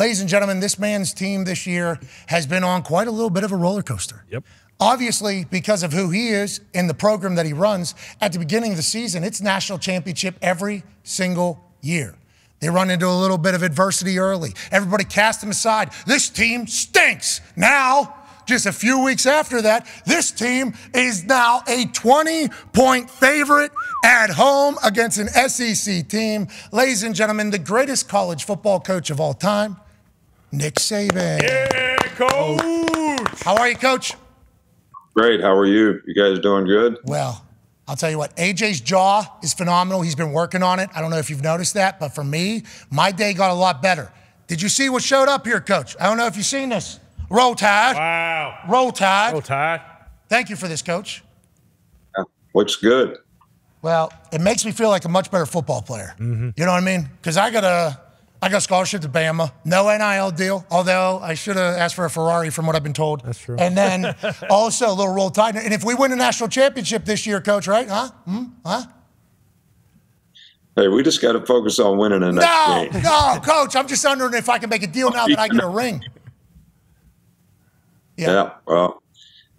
Ladies and gentlemen, this man's team this year has been on quite a little bit of a roller coaster. Yep. Obviously, because of who he is and the program that he runs, at the beginning of the season, it's national championship every single year. They run into a little bit of adversity early. Everybody cast them aside. This team stinks. Now, just a few weeks after that, this team is now a 20-point favorite at home against an SEC team. Ladies and gentlemen, the greatest college football coach of all time, Nick Saban. Yeah, coach. How are you, coach? Great. How are you? You guys doing good? Well, I'll tell you what, AJ's jaw is phenomenal. He's been working on it. I don't know if you've noticed that, but for me, my day got a lot better. Did you see what showed up here, coach? I don't know if you've seen this. Roll Tide. Wow. Roll Tide. Roll Tide. Thank you for this, coach. Yeah, looks good. Well, it makes me feel like a much better football player. Mm-hmm. You know what I mean? Because I got a scholarship to Bama, no NIL deal, although I should have asked for a Ferrari from what I've been told. That's true. And then also a little Roll Tide. And if we win a national championship this year, coach, right? Huh? Hey, we just got to focus on winning the next game. No, coach, I'm just wondering if I can make a deal now that I get a ring. Yeah, well,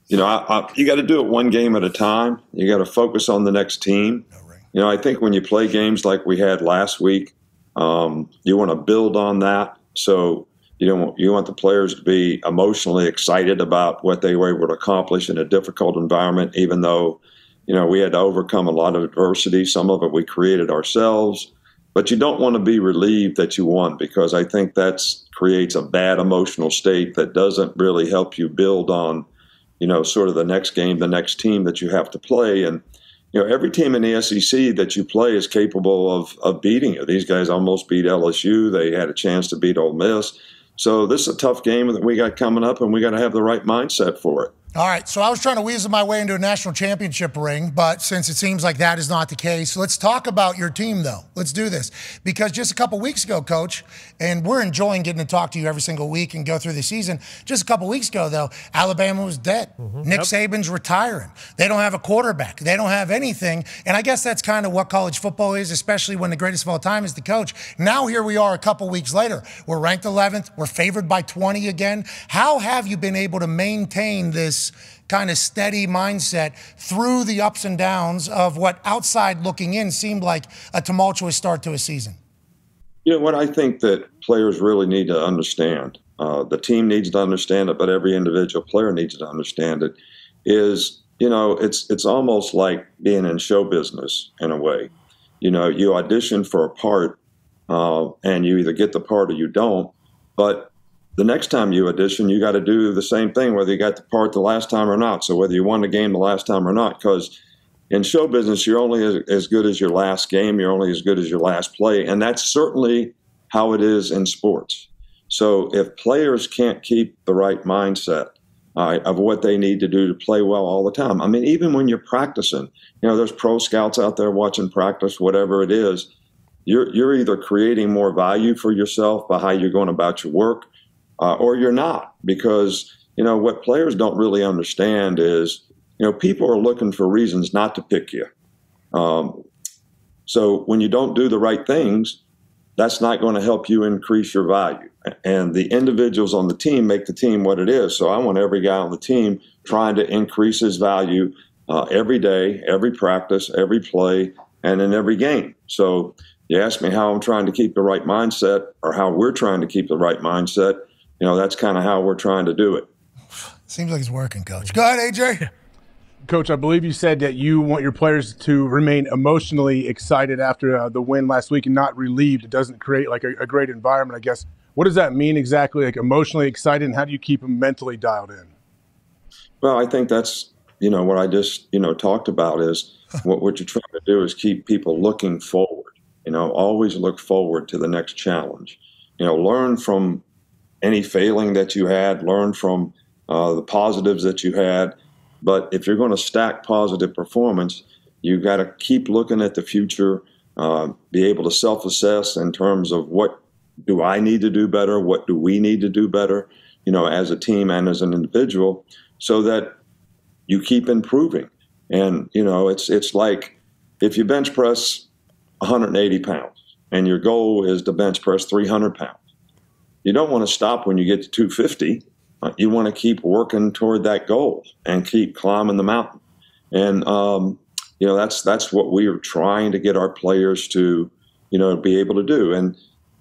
you know, you got to do it one game at a time. You got to focus on the next team. No ring. You know, I think when you play games like we had last week, you want to build on that, so you want the players to be emotionally excited about what they were able to accomplish in a difficult environment. Even though, you know, we had to overcome a lot of adversity, some of it we created ourselves, but you don't want to be relieved that you won, because I think that's creates a bad emotional state that doesn't really help you build on, you know, sort of the next game, the next team that you have to play. And you know, every team in the SEC that you play is capable of beating you. These guys almost beat LSU. They had a chance to beat Ole Miss. So this is a tough game that we got coming up, and we got to have the right mindset for it. All right, so I was trying to weasel my way into a national championship ring, but since it seems like that is not the case, let's talk about your team, though. Let's do this. Because just a couple weeks ago, coach, and we're enjoying getting to talk to you every single week and go through the season. Just a couple weeks ago, though, Alabama was dead. Mm-hmm. Nick Saban's retiring. They don't have a quarterback. They don't have anything. And I guess that's kind of what college football is, especially when the greatest of all time is the coach. Now here we are a couple weeks later. We're ranked 11th. We're favored by 20 again. How have you been able to maintain this kind of steady mindset through the ups and downs of what outside looking in seemed like a tumultuous start to a season? You know what, I think that players really need to understand, the team needs to understand it, but every individual player needs to understand it, is, you know, it's almost like being in show business in a way. You know, you audition for a part and you either get the part or you don't, but the next time you audition, you got to do the same thing, whether you got the part the last time or not. So whether you won the game the last time or not, because in show business, you're only as good as your last game. You're only as good as your last play. And that's certainly how it is in sports. So if players can't keep the right mindset of what they need to do to play well all the time, I mean, even when you're practicing, you know, there's pro scouts out there watching practice, whatever it is, you're either creating more value for yourself by how you're going about your work, or you're not, because, you know, what players don't really understand is, you know, people are looking for reasons not to pick you. So when you don't do the right things, that's not going to help you increase your value. And the individuals on the team make the team what it is. So I want every guy on the team trying to increase his value every day, every practice, every play, and in every game. So you ask me how I'm trying to keep the right mindset, or how we're trying to keep the right mindset. You know, that's kind of how we're trying to do it. Seems like it's working, coach. Go ahead, AJ. Coach, I believe you said that you want your players to remain emotionally excited after the win last week and not relieved. It doesn't create like a great environment, I guess. What does that mean exactly, like emotionally excited, and how do you keep them mentally dialed in? Well, I think that's, you know, what I just, you know, talked about is what you're trying to do is keep people looking forward. You know, always look forward to the next challenge. You know, learn from any failing that you had, learn from the positives that you had. But if you're going to stack positive performance, you've got to keep looking at the future, be able to self-assess in terms of what do I need to do better, what do we need to do better, you know, as a team and as an individual, so that you keep improving. And, you know, it's like if you bench press 180 pounds and your goal is to bench press 300 pounds, you don't want to stop when you get to 250. You want to keep working toward that goal and keep climbing the mountain. And, you know, that's what we are trying to get our players to, you know, be able to do. And,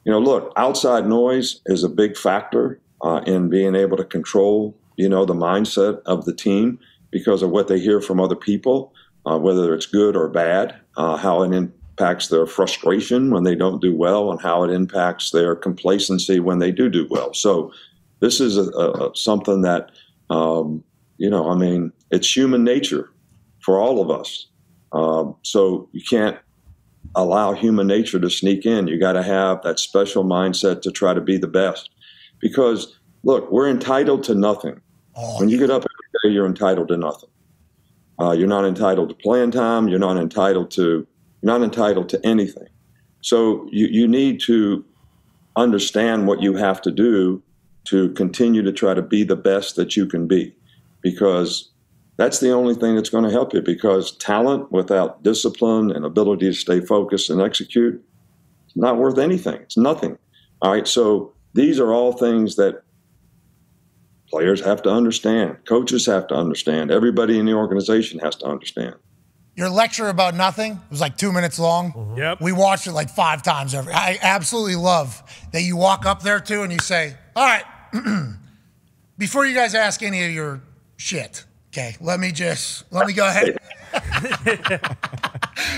you know, look, outside noise is a big factor in being able to control, you know, the mindset of the team because of what they hear from other people, whether it's good or bad, how it impacts their frustration when they don't do well and how it impacts their complacency when they do well. So this is something that, you know, I mean, it's human nature for all of us. So you can't allow human nature to sneak in. You got to have that special mindset to try to be the best because, look, we're entitled to nothing. When you get up every day, you're entitled to nothing. You're not entitled to playing time. You're not entitled to anything. So you need to understand what you have to do to continue to try to be the best that you can be, because that's the only thing that's going to help you, because talent without discipline and ability to stay focused and execute, it's not worth anything. It's nothing. All right. So these are all things that players have to understand. Coaches have to understand. Everybody in the organization has to understand. Your lecture about nothing, it was like 2 minutes long. Mm-hmm. Yep. We watched it like 5 times. I absolutely love that you walk up there, too, and you say, all right, before you guys ask any of your shit, okay, let me go ahead.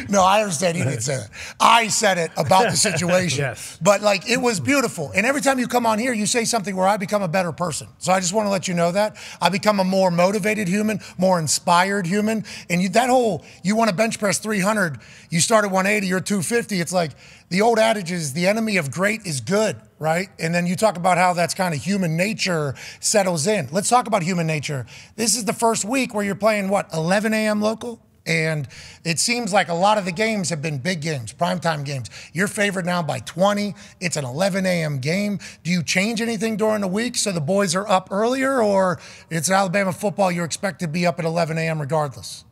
No, I understand he didn't say that. I said it about the situation. Yes. But, like, it was beautiful. And every time you come on here, you say something where I become a better person. So I just want to let you know that. I become a more motivated human, more inspired human. And that whole, you want to bench press 300, you start at 180, you're 250. It's like the old adage is the enemy of great is good, right? And then you talk about how that's kind of human nature settles in. Let's talk about human nature. This is the first week where you're playing, what, 11 a.m. local? And it seems like a lot of the games have been big games, primetime games. You're favored now by 20. It's an 11 a.m. game. Do you change anything during the week so the boys are up earlier, or it's Alabama football, you're expected to be up at 11 a.m. regardless?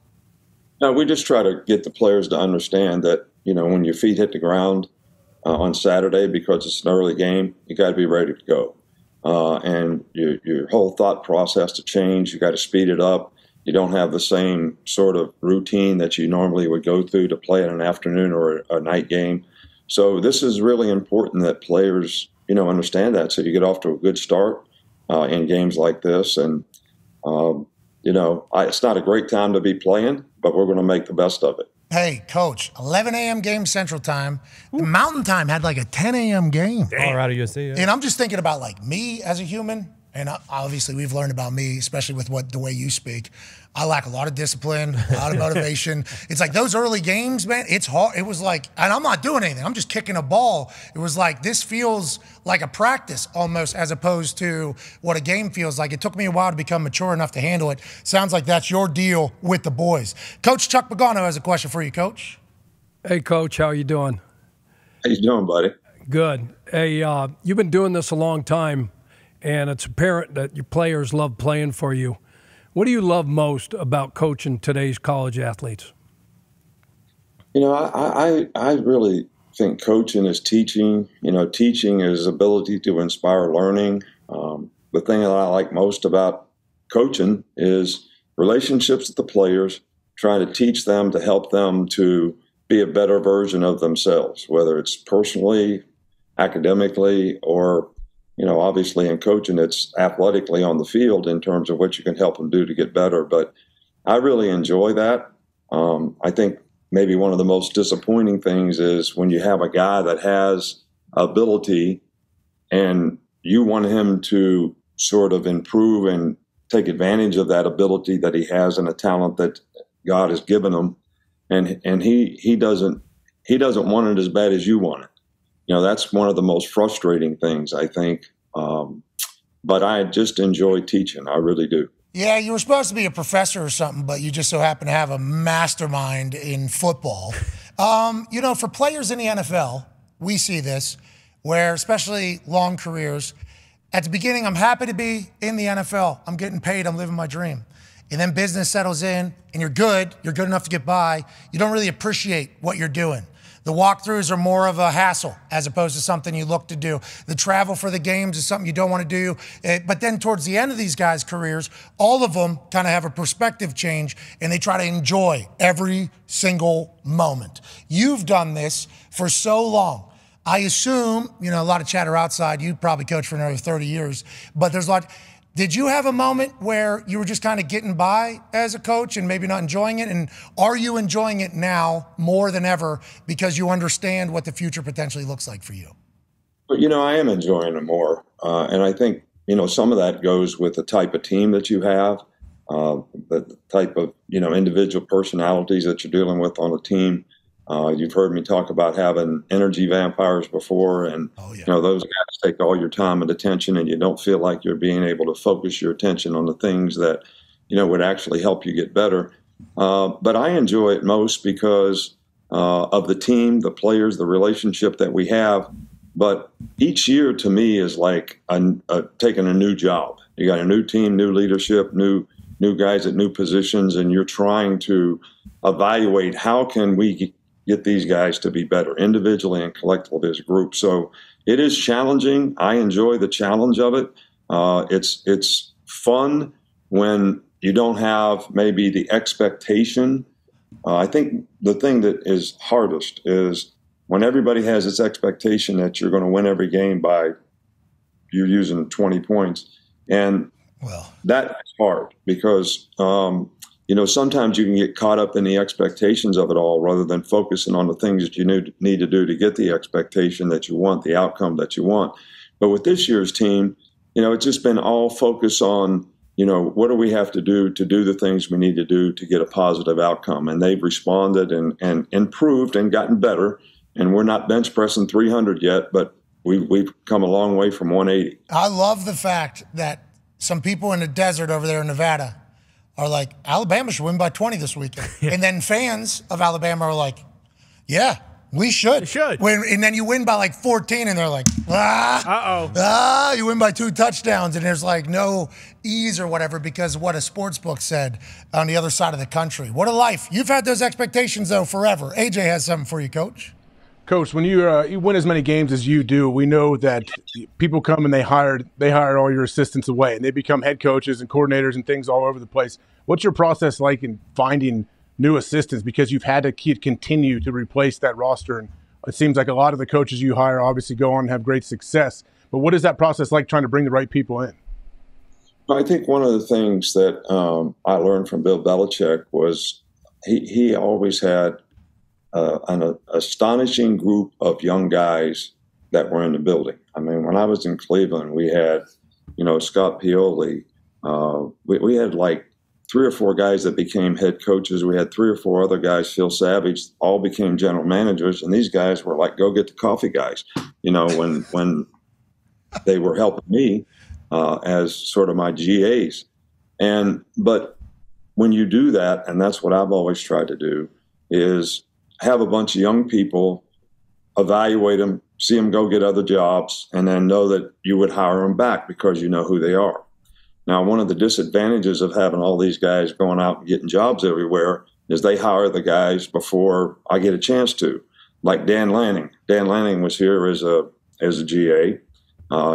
No, we just try to get the players to understand that, you know, when your feet hit the ground on Saturday, because it's an early game, you got to be ready to go. And your whole thought process to change, you got to speed it up. You don't have the same sort of routine that you normally would go through to play in an afternoon or a night game. So this is really important that players, you know, understand that. So you get off to a good start in games like this. And, you know, it's not a great time to be playing, but we're going to make the best of it. Hey, Coach, 11 a.m. game Central Time. The Mountain Time had like a 10 a.m. game. Colorado, USA, yeah. And I'm just thinking about, like, me as a human. And obviously we've learned about me, especially with the way you speak. I lack a lot of discipline, a lot of motivation. It's like those early games, man, it's hard. It was like, and I'm not doing anything. I'm just kicking a ball. It was like, this feels like a practice almost, as opposed to what a game feels like. It took me a while to become mature enough to handle it. Sounds like that's your deal with the boys. Coach Chuck Pagano has a question for you, Coach. Hey, Coach, how you doing? How you doing, buddy? Good. Hey, you've been doing this a long time, and it's apparent that your players love playing for you. What do you love most about coaching today's college athletes? You know, I really think coaching is teaching. You know, teaching is ability to inspire learning. The thing that I like most about coaching is relationships with the players, trying to teach them to help them to be a better version of themselves, whether it's personally, academically, or you know, obviously in coaching, it's athletically on the field in terms of what you can help them do to get better. But I really enjoy that. I think maybe one of the most disappointing things is when you have a guy that has ability and you want him to sort of improve and take advantage of that ability that he has and the talent that God has given him. And he doesn't want it as bad as you want it. You know, that's one of the most frustrating things, I think. But I just enjoy teaching. I really do. Yeah, you were supposed to be a professor or something, but you just so happen to have a mastermind in football. You know, for players in the NFL, we see this, where especially long careers, at the beginning, I'm happy to be in the NFL. I'm getting paid. I'm living my dream. And then business settles in, and you're good. You're good enough to get by. You don't really appreciate what you're doing. The walkthroughs are more of a hassle as opposed to something you look to do. The travel for the games is something you don't want to do. But then towards the end of these guys' careers, all of them kind of have a perspective change, and they try to enjoy every single moment. You've done this for so long. I assume, you know, a lot of chatter outside. You probably coach for another 30 years, but there's a lot. Did you have a moment where you were just kind of getting by as a coach and maybe not enjoying it? And are you enjoying it now more than ever because you understand what the future potentially looks like for you? But, you know, I am enjoying it more. And I think, you know, some of that goes with the type of team that you have, the type of, you know, individual personalities that you're dealing with on a team. You've heard me talk about having energy vampires before, and you know, those guys take all your time and attention, and you don't feel like you're being able to focus your attention on the things that, you know, would actually help you get better. But I enjoy it most because of the team, the players, the relationship that we have. But each year to me is like taking a new job. You got a new team, new leadership, new guys at new positions, and you're trying to evaluate how can we get these guys to be better individually and collectively as a group. So it is challenging. I enjoy the challenge of it. It's fun when you don't have maybe the expectation. I think the thing that is hardest is when everybody has this expectation that you're going to win every game by you're using 20 points. And that's hard because, you know, sometimes you can get caught up in the expectations of it all rather than focusing on the things that you need to do to get the expectation that you want, the outcome that you want. But with this year's team, you know, it's just been all focus on, you know, what do we have to do the things we need to do to get a positive outcome. And they've responded and improved and gotten better. And we're not bench pressing 300 yet, but we've come a long way from 180. I love the fact that some people in the desert over there in Nevada are like, Alabama should win by 20 this weekend. And then fans of Alabama are like, yeah, we should. They should. And then you win by like 14, and they're like, you win by 2 touchdowns, and there's like no ease or whatever because of what a sports book said on the other side of the country. What a life. You've had those expectations, though, forever. AJ has something for you, Coach. Coach, when you win as many games as you do, we know that people come and they hired all your assistants away, and they become head coaches and coordinators and things all over the place. What's your process like in finding new assistants? Because you've had to continue to replace that roster, and it seems like a lot of the coaches you hire obviously go on and have great success. But what is that process like trying to bring the right people in? I think one of the things that I learned from Bill Belichick was he always had an astonishing group of young guys that were in the building. I mean, when I was in Cleveland, we had, you know, Scott Pioli. We had like 3 or 4 guys that became head coaches. We had 3 or 4 other guys, Phil Savage, all became general managers. And these guys were like, go get the coffee guys. You know, when they were helping me as sort of my GAs. But when you do that, and that's what I've always tried to do, is have a bunch of young people, evaluate them, see them go get other jobs, and then know that you would hire them back because you know who they are. Now, one of the disadvantages of having all these guys going out and getting jobs everywhere is they hire the guys before I get a chance to, like Dan Lanning. Dan Lanning was here as a GA.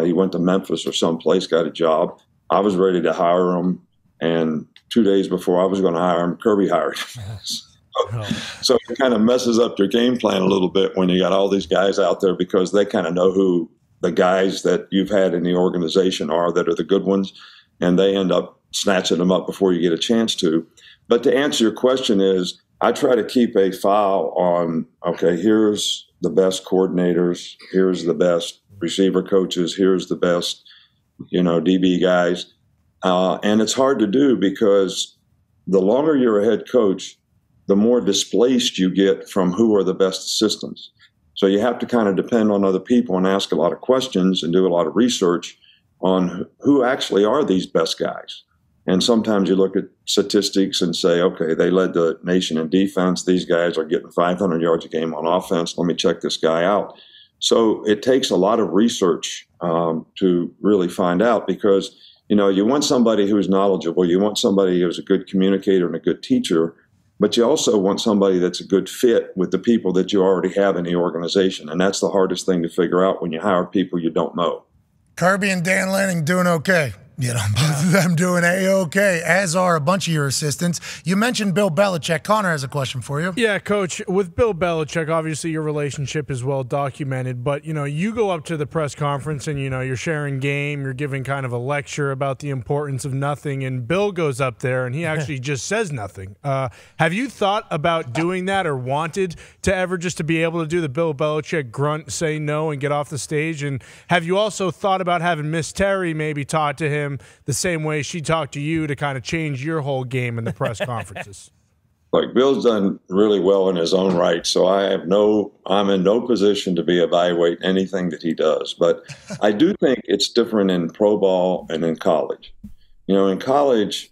He went to Memphis or someplace, got a job. I was ready to hire him, and 2 days before I was going to hire him, Kirby hired him. So it kind of messes up your game plan a little bit when you got all these guys out there because they kind of know who the guys that you've had in the organization are that are the good ones, and they end up snatching them up before you get a chance to. But to answer your question is, I try to keep a file on, okay, here's the best coordinators, here's the best receiver coaches, here's the best, you know, DB guys. And it's hard to do because the longer you're a head coach, the more displaced you get from who are the best assistants. So you have to kind of depend on other people and ask a lot of questions and do a lot of research on who actually are these best guys. And sometimes you look at statistics and say, okay, they led the nation in defense. These guys are getting 500 yards a game on offense. Let me check this guy out. So it takes a lot of research to really find out because, you know, you want somebody who's knowledgeable. You want somebody who's a good communicator and a good teacher. But you also want somebody that's a good fit with the people that you already have in the organization. And that's the hardest thing to figure out when you hire people you don't know. Kirby and Dan Lanning doing okay. You know, both of them doing A-OK, as are a bunch of your assistants. You mentioned Bill Belichick. Connor has a question for you. Yeah, Coach, with Bill Belichick, obviously your relationship is well documented, but, you know, you go up to the press conference and, you know, you're sharing game, you're giving kind of a lecture about the importance of nothing, and Bill goes up there and he actually just says nothing. Have you thought about doing that or wanted to ever just to be able to do the Bill Belichick grunt, say no, and get off the stage? And have you also thought about having Miss Terry maybe talk to him the same way she talked to you to kind of change your whole game in the press conferences? Look, Bill's done really well in his own right, so I'm in no position to be evaluating anything that he does. But I do think it's different in pro ball and in college. You know, in college,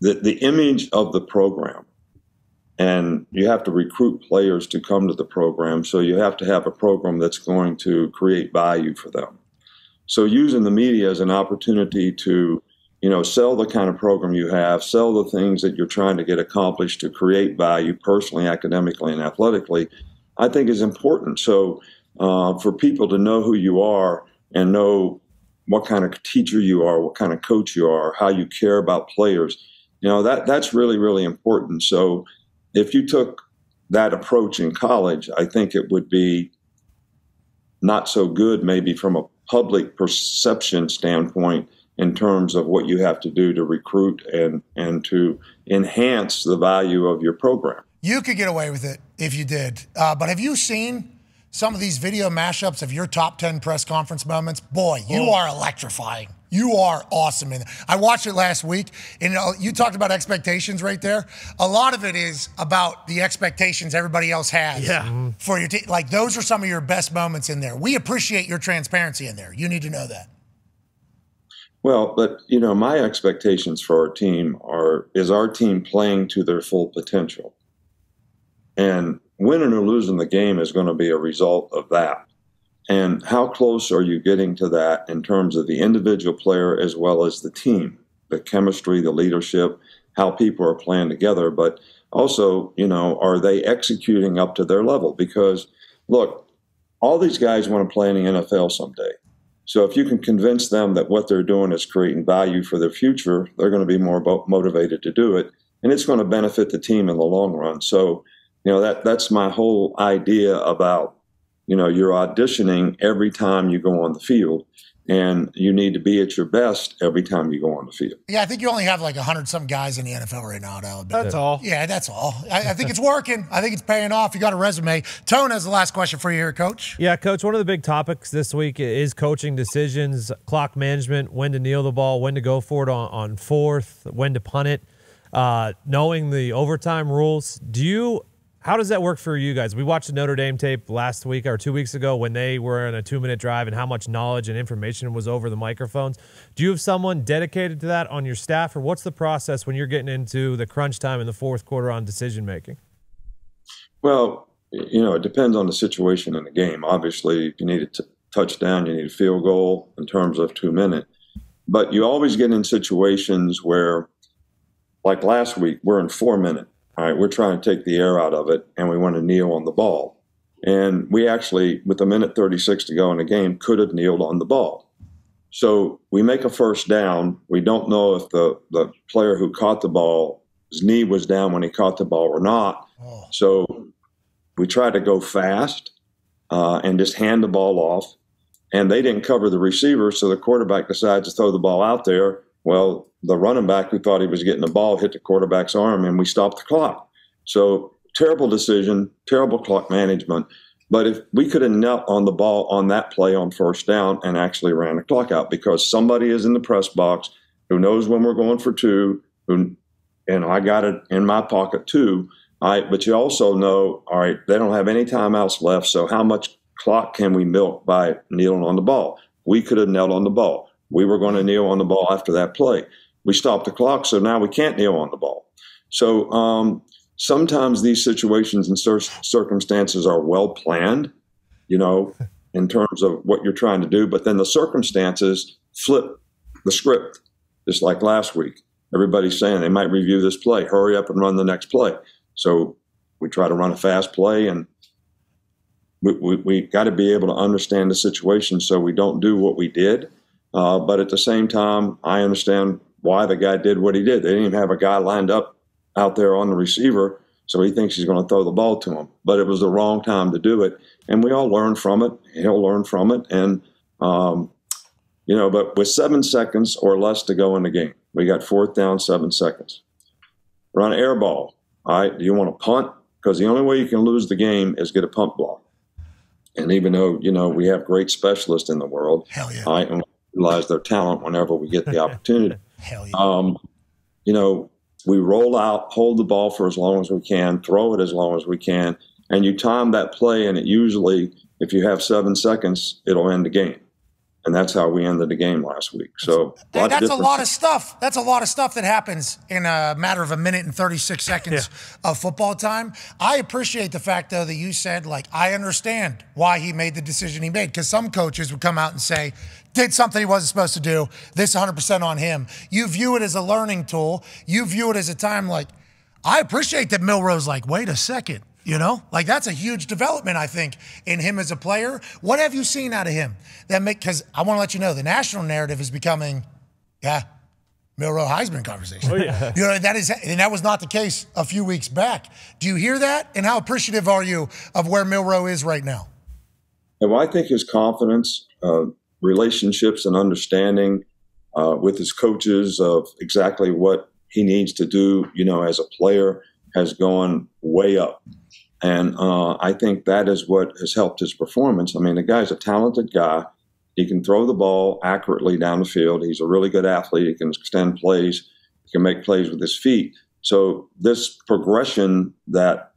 the image of the program, and you have to recruit players to come to the program, so you have to have a program that's going to create value for them. So using the media as an opportunity to, you know, sell the kind of program you have, sell the things that you're trying to get accomplished to create value personally, academically, and athletically, I think is important. So for people to know who you are and know what kind of teacher you are, what kind of coach you are, how you care about players, you know, that's really, really important. So if you took that approach in college, I think it would be not so good maybe from a public perception standpoint in terms of what you have to do to recruit and to enhance the value of your program. You could get away with it if you did. But have you seen some of these video mashups of your top 10 press conference moments? Boy, you are electrifying. You are awesome. And I watched it last week, and you talked about expectations right there. A lot of it is about the expectations everybody else has for your team. Like, those are some of your best moments in there. We appreciate your transparency in there. You need to know that. Well, but, you know, my expectations for our team is our team playing to their full potential. And winning or losing the game is going to be a result of that. And how close are you getting to that in terms of the individual player as well as the team, the chemistry, the leadership, how people are playing together? But also, you know, are they executing up to their level? Because, look, all these guys want to play in the NFL someday. So if you can convince them that what they're doing is creating value for their future, they're going to be more motivated to do it. And it's going to benefit the team in the long run. So, you know, that's my whole idea about, you know, you're auditioning every time you go on the field, and you need to be at your best every time you go on the field. Yeah, I think you only have like 100-some guys in the NFL right now at Alabama. That's all. Yeah, that's all. I think it's working. I think it's paying off. You got a resume. Tone has the last question for you here, Coach. Yeah, Coach, one of the big topics this week is coaching decisions, clock management, when to kneel the ball, when to go for it on fourth, when to punt it, knowing the overtime rules. How does that work for you guys? We watched the Notre Dame tape last week or 2 weeks ago when they were in a 2-minute drive and how much knowledge and information was over the microphones. Do you have someone dedicated to that on your staff, or what's the process when you're getting into the crunch time in the fourth quarter on decision-making? Well, you know, it depends on the situation in the game. Obviously, if you need a touchdown, you need a field goal in terms of 2 minutes. But you always get in situations where, like last week, we're in 4 minutes. All right, we're trying to take the air out of it, and we want to kneel on the ball. And we actually, with 1:36 to go in the game, could have kneeled on the ball. So we make a first down. We don't know if the player who caught the ball, his knee was down when he caught the ball or not. Oh. So we try to go fast and just hand the ball off. And they didn't cover the receiver, so the quarterback decides to throw the ball out there. Well, the running back who thought he was getting the ball hit the quarterback's arm, and we stopped the clock. So terrible decision, terrible clock management. But if we could have knelt on the ball on that play on first down and actually ran the clock out, because somebody is in the press box who knows when we're going for two, and I got it in my pocket too. All right, but you also know, all right, they don't have any timeouts left, so how much clock can we milk by kneeling on the ball? We could have knelt on the ball. We were going to kneel on the ball after that play. We stopped the clock, so now we can't kneel on the ball. So sometimes these situations and circumstances are well planned, you know, in terms of what you're trying to do. But then the circumstances flip the script, just like last week. everybody's saying they might review this play. Hurry up and run the next play. So we try to run a fast play, and we got to be able to understand the situation so we don't do what we did. But at the same time, I understand why the guy did what he did. They didn't even have a guy lined up out there on the receiver, so he thinks he's going to throw the ball to him. But it was the wrong time to do it, and we all learn from it. He'll learn from it, and you know. But with 7 seconds or less to go in the game, we got fourth down, 7 seconds. Run air ball. All right, do you want to punt? Because the only way you can lose the game is get a punt block. And even though, you know, we have great specialists in the world, hell yeah, I realize their talent whenever we get the opportunity. Hell yeah. You know, we roll out, hold the ball for as long as we can, throw it as long as we can, and you time that play, and it usually, if you have 7 seconds, it'll end the game. And that's how we ended the game last week. So that's a lot of stuff. That's a lot of stuff that happens in a matter of a minute and 36 seconds of football time. I appreciate the fact, though, that you said, like, I understand why he made the decision he made, because some coaches would come out and say, did something he wasn't supposed to do. This 100% on him. You view it as a learning tool. You view it as a time like, I appreciate that Milroe's like, wait a second. You know, like, that's a huge development, I think, in him as a player. What have you seen out of him? Because I want to let you know, the national narrative is becoming, Milroe Heisman conversation. Oh, yeah. You know, and that was not the case a few weeks back. Do you hear that? And how appreciative are you of where Milroe is right now? Well, I think his confidence, relationships, and understanding with his coaches of exactly what he needs to do, you know, as a player has gone way up. And I think that is what has helped his performance. I mean, the guy's a talented guy. He can throw the ball accurately down the field. He's a really good athlete. He can extend plays. He can make plays with his feet. So this progression that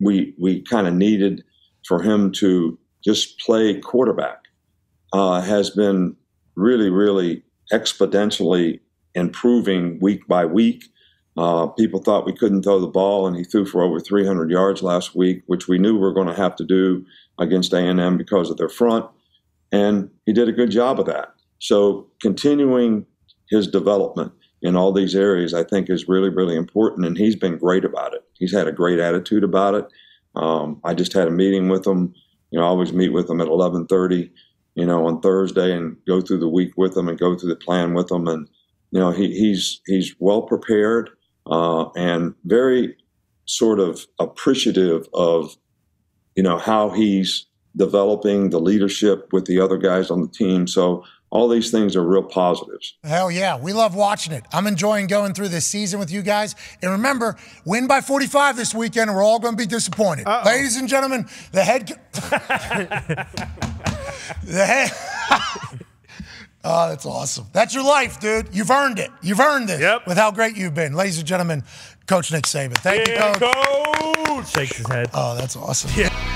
we kind of needed for him to just play quarterback has been really, really exponentially improving week by week. People thought we couldn't throw the ball, and he threw for over 300 yards last week, which we knew we were going to have to do against A&M because of their front, and he did a good job of that. So continuing his development in all these areas, I think, is really, really important, and he's been great about it. He's had a great attitude about it. I just had a meeting with him. You know, I always meet with him at 11:30, you know, on Thursday, and go through the week with him and go through the plan with him, and, you know, he's well prepared. And very sort of appreciative of, you know, how he's developing the leadership with the other guys on the team. So all these things are real positives. Hell yeah. We love watching it. I'm enjoying going through this season with you guys. And remember, win by 45 this weekend, and we're all going to be disappointed. Uh-oh. Ladies and gentlemen, Oh, that's awesome. That's your life, dude. You've earned it. You've earned this with how great you've been. Ladies and gentlemen, Coach Nick Saban. Thank you, Coach. Shakes his head. Oh, that's awesome. Yeah.